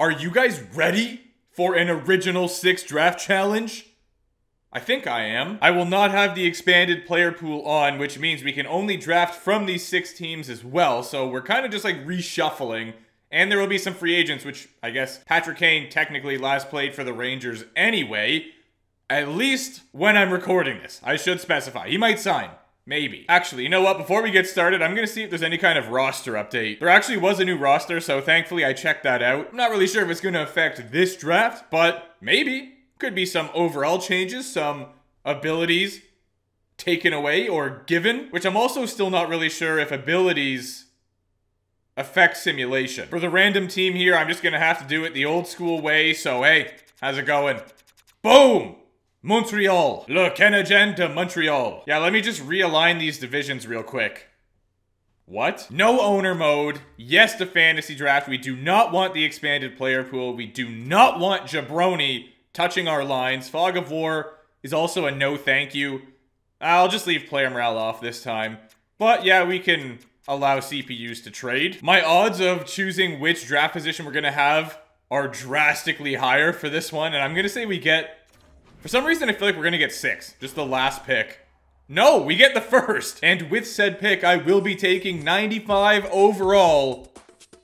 Are you guys ready for an original six draft challenge? I think I am. I will not have the expanded player pool on, which means we can only draft from these six teams as well. So we're kind of just like reshuffling. And there will be some free agents, which I guess Patrick Kane technically last played for the Rangers anyway. At least when I'm recording this, I should specify. He might sign. Maybe. Actually, you know what? Before we get started, I'm going to see if there's any kind of roster update. There actually was a new roster, so thankfully I checked that out. I'm not really sure if it's going to affect this draft, but maybe. Could be some overall changes, some abilities taken away or given, which I'm also still not really sure if abilities affect simulation. For the random team here, I'm just going to have to do it the old school way, so hey, how's it going? Boom! Montreal. Le Canadien de Montreal. Yeah, let me just realign these divisions real quick. What? No owner mode. Yes to fantasy draft. We do not want the expanded player pool. We do not want jabroni touching our lines. Fog of War is also a no thank you. I'll just leave player morale off this time. But yeah, we can allow CPUs to trade. My odds of choosing which draft position we're going to have are drastically higher for this one. And I'm going to say we get... For some reason, I feel like we're going to get six. Just the last pick. No, we get the first. And with said pick, I will be taking 95 overall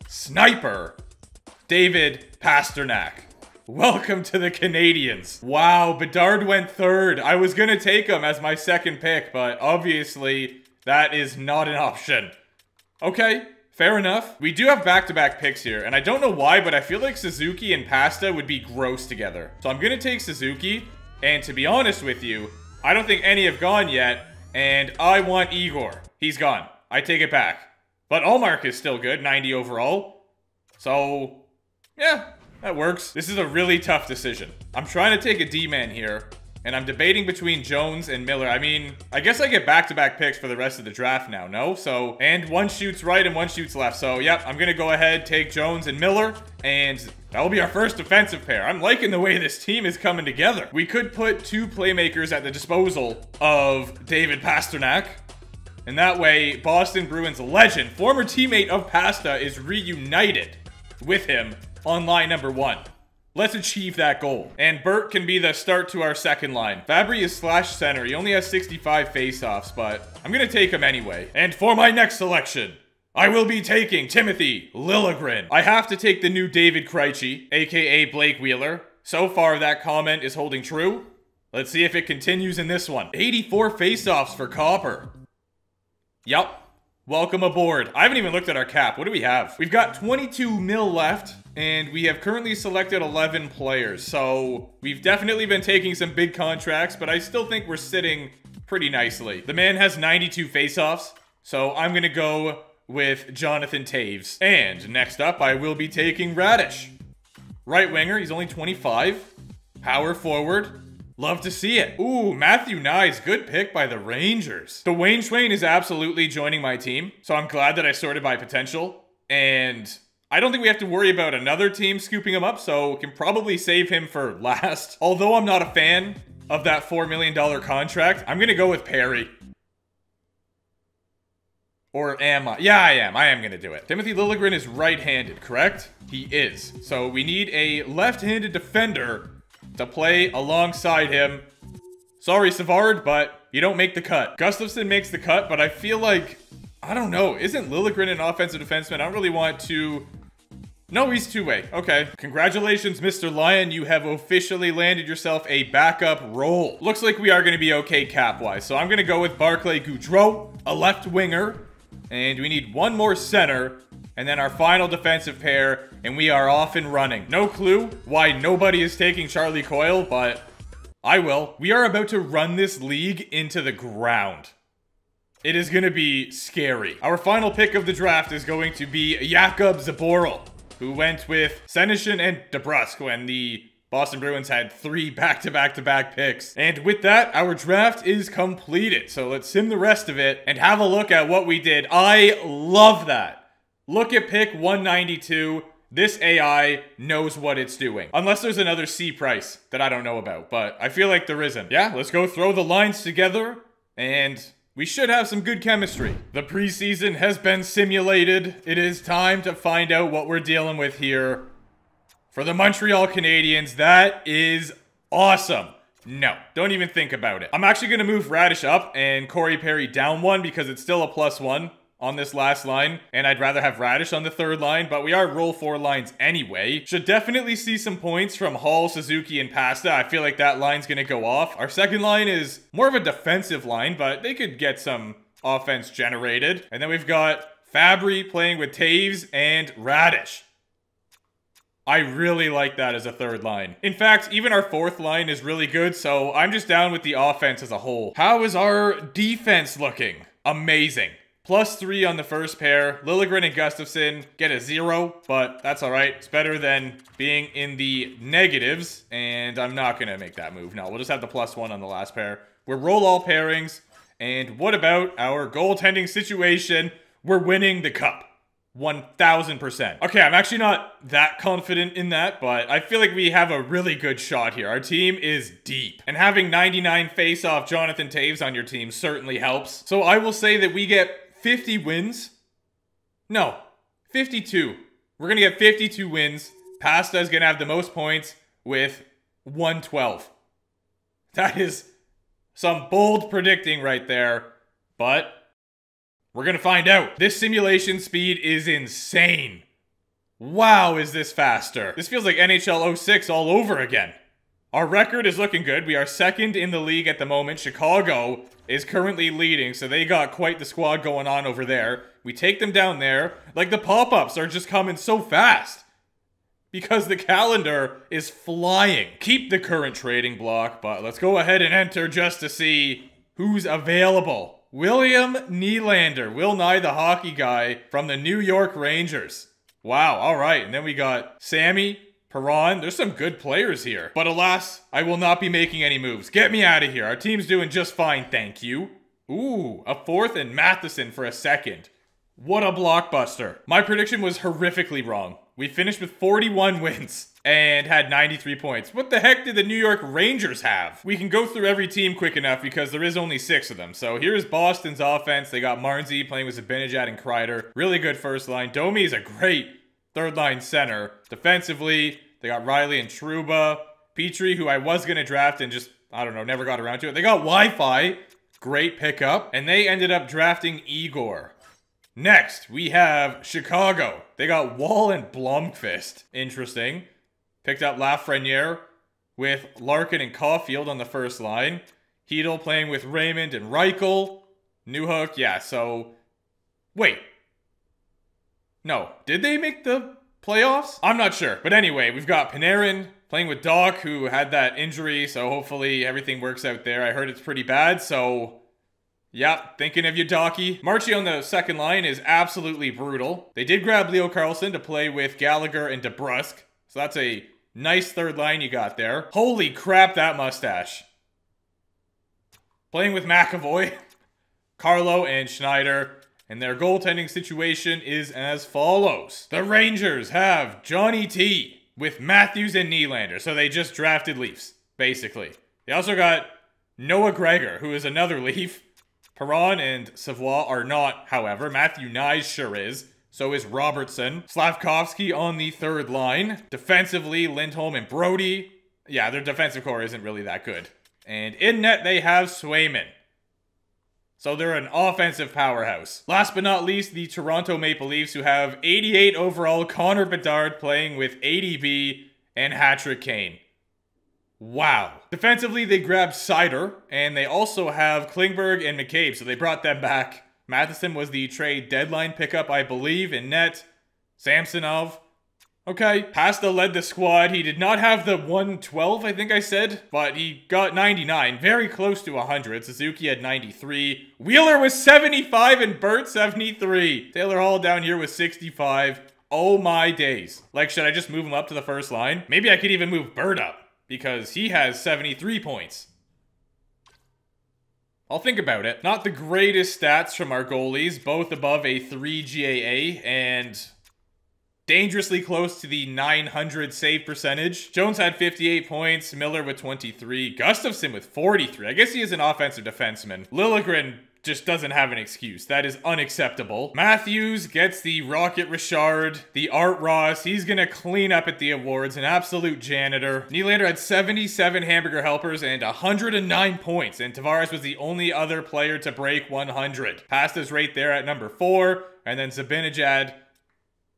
sniper, David Pastrnak. Welcome to the Canadians. Wow, Bedard went third. I was going to take him as my second pick, but obviously that is not an option. Okay, fair enough. We do have back-to-back picks here, and I don't know why, but I feel like Suzuki and Pasta would be gross together. So I'm going to take Suzuki. And to be honest with you, I don't think any have gone yet, and I want Igor. He's gone. I take it back. But Olmark is still good, 90 overall. So, yeah, that works. This is a really tough decision. I'm trying to take a D-man here, and I'm debating between Jones and Miller. I mean, I guess I get back-to-back picks for the rest of the draft now, no? So, and one shoots right and one shoots left. So, yep, I'm going to go ahead, take Jones and Miller, and... that'll be our first defensive pair. I'm liking the way this team is coming together. We could put two playmakers at the disposal of David Pastrnak. And that way, Boston Bruins legend, former teammate of Pasta, is reunited with him on line number one. Let's achieve that goal. And Burt can be the start to our second line. Fabry is slash center. He only has 65 faceoffs, but I'm going to take him anyway. And for my next selection... I will be taking Timothy Liljegren. I have to take the new David Krejci, aka Blake Wheeler. So far, that comment is holding true. Let's see if it continues in this one. 84 faceoffs for Copper. Yup. Welcome aboard. I haven't even looked at our cap. What do we have? We've got 22 mil left, and we have currently selected 11 players. So we've definitely been taking some big contracts, but I still think we're sitting pretty nicely. The man has 92 faceoffs, so I'm gonna go with Jonathan Toews. And next up, I will be taking Radish. Right winger, he's only 25. Power forward. Love to see it. Ooh, Matthew Nyes, good pick by the Rangers. Dwayne Swain is absolutely joining my team, so I'm glad that I sorted my potential. And I don't think we have to worry about another team scooping him up, so can probably save him for last. Although I'm not a fan of that $4 million contract, I'm gonna go with Perry. Or am I? Yeah, I am. I am going to do it. Timothy Liljegren is right-handed, correct? He is. So we need a left-handed defender to play alongside him. Sorry, Savard, but you don't make the cut. Gustafsson makes the cut, but I feel like... I don't know. Isn't Liljegren an offensive defenseman? I don't really want to... No, he's two-way. Okay. Congratulations, Mr. Lion. You have officially landed yourself a backup role. Looks like we are going to be okay cap-wise. So I'm going to go with Barclay Goodrow, a left winger. And we need one more center, and then our final defensive pair, and we are off and running. No clue why nobody is taking Charlie Coyle, but I will. We are about to run this league into the ground. It is going to be scary. Our final pick of the draft is going to be Jakub Zboril, who went with Senyshyn and DeBrusque when the Boston Bruins had three back-to-back-to-back picks. And with that, our draft is completed. So let's sim the rest of it and have a look at what we did. I love that. Look at pick 192. This AI knows what it's doing. Unless there's another C Price that I don't know about, but I feel like there isn't. Yeah, let's go throw the lines together and we should have some good chemistry. The preseason has been simulated. It is time to find out what we're dealing with here. for the Montreal Canadiens. That is awesome. No, don't even think about it. I'm actually going to move Radish up and Corey Perry down one because it's still a +1 on this last line, and I'd rather have Radish on the third line, but we are roll four lines anyway. Should definitely see some points from Hall, Suzuki, and Pasta. I feel like that line's going to go off. Our second line is more of a defensive line, but they could get some offense generated. And then we've got Fabry playing with Toews and Radish. I really like that as a third line. In fact, even our fourth line is really good, so I'm just down with the offense as a whole. How is our defense looking? Amazing. +3 on the first pair. Liljegren and Gustafsson get a 0, but that's all right. It's better than being in the negatives, and I'm not going to make that move. No, we'll just have the +1 on the last pair. We'll roll all pairings, and what about our goaltending situation? We're winning the cup. 1000%. Okay, I'm actually not that confident in that, but I feel like we have a really good shot here. Our team is deep. And having 99 face-off Jonathan Toews on your team certainly helps. So I will say that we get 50 wins. No, 52. We're going to get 52 wins. Pasta is going to have the most points with 112. That is some bold predicting right there, but we're going to find out. This simulation speed is insane. Wow, is this faster. This feels like NHL 06 all over again. Our record is looking good. We are second in the league at the moment. Chicago is currently leading, so they got quite the squad going on over there. We take them down there. Like, the pop-ups are just coming so fast because the calendar is flying. Keep the current trading block, but let's go ahead and enter just to see who's available. William Nylander, Will Nye the hockey guy from the New York Rangers. Wow, all right. And then we got Sammy, Perron. There's some good players here. But alas, I will not be making any moves. Get me out of here. Our team's doing just fine, thank you. Ooh, a fourth and Matheson for a second. What a blockbuster. My prediction was horrifically wrong. We finished with 41 wins and had 93 points. What the heck did the New York Rangers have? We can go through every team quick enough because there is only 6 of them. So here's Boston's offense. They got Marnzy playing with Zibanejad and Kreider. Really good first line. Domi is a great third line center. Defensively, they got Riley and Trouba. Petrie, who I was going to draft and just, I don't know, never got around to it. They got Wi-Fi. Great pickup. And they ended up drafting Igor. Next, we have Chicago. They got Wall and Blomqvist. Interesting. Picked up Lafreniere with Larkin and Caulfield on the first line. Hedl playing with Raymond and Reichel. Newhook, yeah, so... Wait. No. Did they make the playoffs? I'm not sure. But anyway, we've got Panarin playing with Doc, who had that injury, so hopefully everything works out there. I heard it's pretty bad, so... Yep, thinking of you, Docky. Marchie on the second line is absolutely brutal. They did grab Leo Carlson to play with Gallagher and DeBrusque. So that's a nice third line you got there. Holy crap, that mustache. Playing with McAvoy, Carlo, and Schneider. And their goaltending situation is as follows. The Rangers have Johnny T with Matthews and Nylander. So they just drafted Leafs, basically. They also got Noah Gregor, who is another Leaf. Perron and Savoie are not, however. Matthew Knies sure is. So is Robertson. Slavkovsky on the third line. Defensively, Lindholm and Brody. Yeah, their defensive core isn't really that good. And in net, they have Swayman. So they're an offensive powerhouse. Last but not least, the Toronto Maple Leafs, who have 88 overall. Connor Bedard playing with ADB and Patrick Kane. Wow. Defensively, they grabbed Sider, and they also have Klingberg and McCabe, so they brought them back. Matheson was the trade deadline pickup, I believe, in net. Samsonov. Okay. Pasta led the squad. He did not have the 112, I think I said, but he got 99, very close to 100. Suzuki had 93. Wheeler was 75 and Burt 73. Taylor Hall down here was 65. Oh my days. Like, should I just move him up to the first line? Maybe I could even move Burt up, because he has 73 points. I'll think about it. Not the greatest stats from our goalies, both above a 3 GAA and dangerously close to the 900 save percentage. Jones had 58 points, Miller with 23, Gustafsson with 43. I guess he is an offensive defenseman. Liljegren, just doesn't have an excuse. That is unacceptable. Matthews gets the Rocket Richard, the Art Ross. He's going to clean up at the awards, an absolute janitor. Nylander had 77 hamburger helpers and 109 points, and Tavares was the only other player to break 100. Pasta's right there at number 4, and then Zibanejad,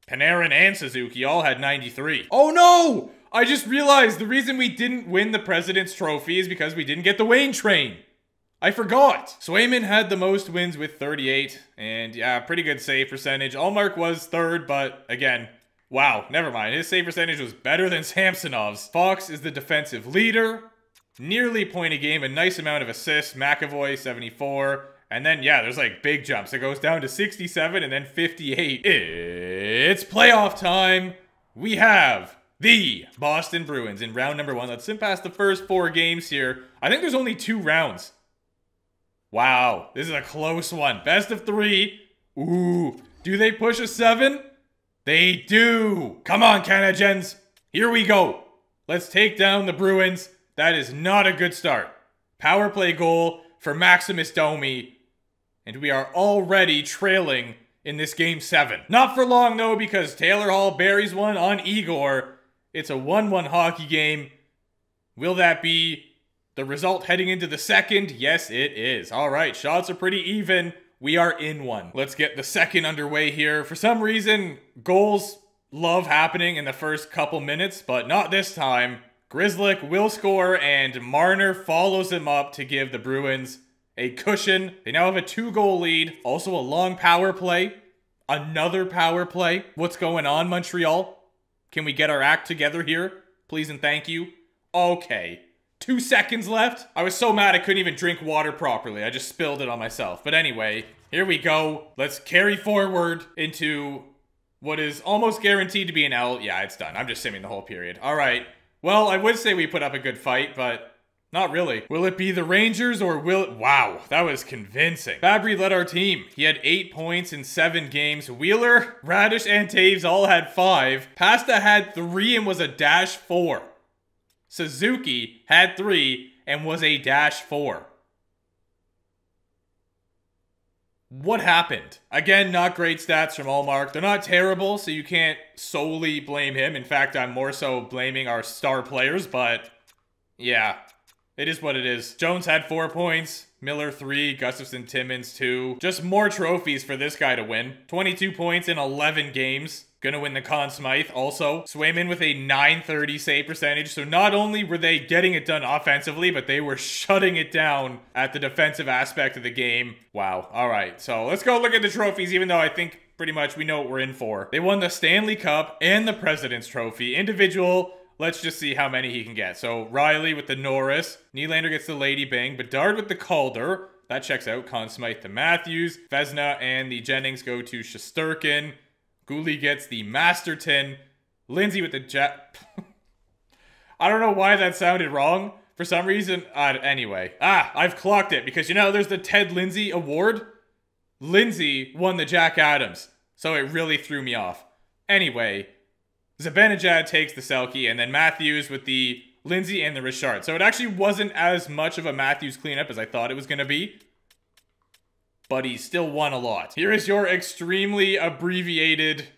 Panarin, and Suzuki all had 93. Oh no! I just realized the reason we didn't win the President's Trophy is because we didn't get the Wayne train. I forgot. Swayman had the most wins with 38, and yeah, pretty good save percentage. Olmark was third, but again, wow, never mind. His save percentage was better than Samsonov's. Fox is the defensive leader, nearly point a game, a nice amount of assists. McAvoy, 74. And then, yeah, there's like big jumps. It goes down to 67 and then 58. It's playoff time. We have the Boston Bruins in round number 1. Let's sim past the first 4 games here. I think there's only 2 rounds. Wow, this is a close one. Best of 3. Ooh, do they push a 7? They do. Come on, Canadiens. Here we go. Let's take down the Bruins. That is not a good start. Power play goal for Maximus Domi. And we are already trailing in this game 7. Not for long, though, because Taylor Hall buries one on Igor. It's a 1-1 hockey game. Will that be the result heading into the second? Yes, it is. All right, shots are pretty even. We are in one. Let's get the second underway here. For some reason, goals love happening in the first couple minutes, but not this time. Grzelcyk will score, and Marner follows him up to give the Bruins a cushion. They now have a 2-goal lead. Also a long power play. Another power play. What's going on, Montreal? Can we get our act together here? Please and thank you. Okay. 2 seconds left. I was so mad I couldn't even drink water properly. I just spilled it on myself. But anyway, here we go. Let's carry forward into what is almost guaranteed to be an L. Yeah, it's done. I'm just simming the whole period. All right. Well, I would say we put up a good fight, but not really. Will it be the Rangers or will it... Wow, that was convincing. Fabry led our team. He had 8 points in 7 games. Wheeler, Radish, and Toews all had 5. Pasta had 3 and was a -4. Suzuki had 3 and was a -4. What happened? Again, not great stats from Olmark. They're not terrible, so you can't solely blame him. In fact, I'm more so blaming our star players, but yeah, it is what it is. Jones had 4 points. Miller 3, Gustafsson, Timmins 2. Just more trophies for this guy to win. 22 points in 11 games. Gonna win the Conn Smythe also. Swayman with a .930 save percentage. So not only were they getting it done offensively, but they were shutting it down at the defensive aspect of the game. Wow. All right. So let's go look at the trophies, even though I think pretty much we know what we're in for. They won the Stanley Cup and the President's Trophy. Individual, let's just see how many he can get. So Riley with the Norris. Nylander gets the Lady Byng. Bedard with the Calder. That checks out. Conn Smythe to Matthews. Vezina and the Jennings go to Shesterkin. Gouli gets the Masterton. Lindsay with the Jet. I don't know why that sounded wrong. For some reason, anyway. I've clocked it because, you know, there's the Ted Lindsay Award. Lindsay won the Jack Adams, so it really threw me off. Anyway, Zibanejad takes the Selke, and then Matthews with the Lindsay and the Richard. So it actually wasn't as much of a Matthews cleanup as I thought it was going to be. But he still won a lot. Here is your extremely abbreviated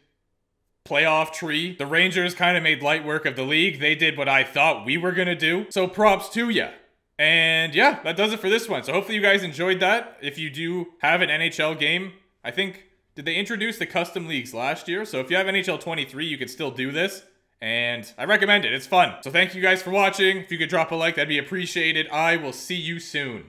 playoff tree. The Rangers kind of made light work of the league. They did what I thought we were going to do. So props to ya. And yeah, that does it for this one. So hopefully you guys enjoyed that. If you do have an NHL game, I think, did they introduce the custom leagues last year? So if you have NHL 23, you could still do this. And I recommend it. It's fun. So thank you guys for watching. If you could drop a like, that'd be appreciated. I will see you soon.